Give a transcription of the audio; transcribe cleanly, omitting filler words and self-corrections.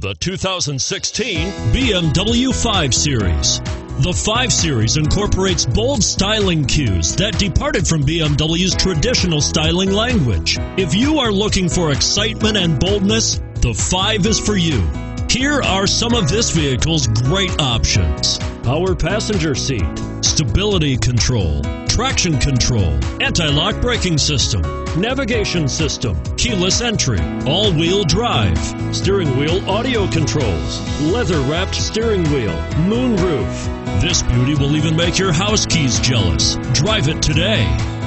The 2016 BMW 5 Series. The 5 Series incorporates bold styling cues that departed from BMW's traditional styling language. If you are looking for excitement and boldness, the 5 is for you. Here are some of this vehicle's great options: power passenger seat, stability control, traction control, anti-lock braking system, navigation system, keyless entry, all-wheel drive, steering wheel audio controls, leather-wrapped steering wheel, moonroof. This beauty will even make your house keys jealous. Drive it today.